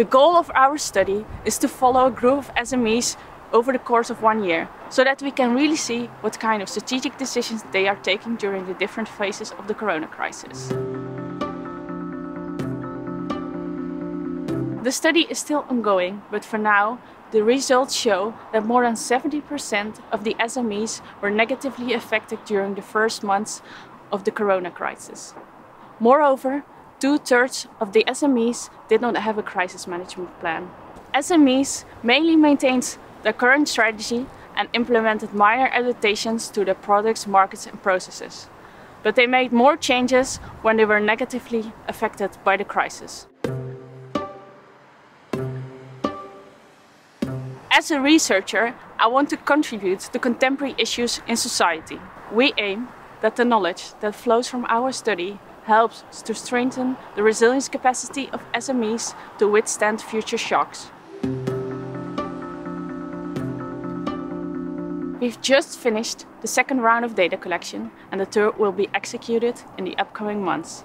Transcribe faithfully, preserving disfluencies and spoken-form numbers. The goal of our study is to follow a group of S M Es over the course of one year, so that we can really see what kind of strategic decisions they are taking during the different phases of the corona crisis. The study is still ongoing, but for now, the results show that more than seventy percent of the S M Es were negatively affected during the first months of the corona crisis. Moreover, two-thirds of the S M Es did not have a crisis management plan. S M Es mainly maintained their current strategy and implemented minor adaptations to their products, markets and processes. But they made more changes when they were negatively affected by the crisis. As a researcher, I want to contribute to contemporary issues in society. We aim that the knowledge that flows from our study helps to strengthen the resilience capacity of S M Es to withstand future shocks. We've just finished the second round of data collection, and the third will be executed in the upcoming months.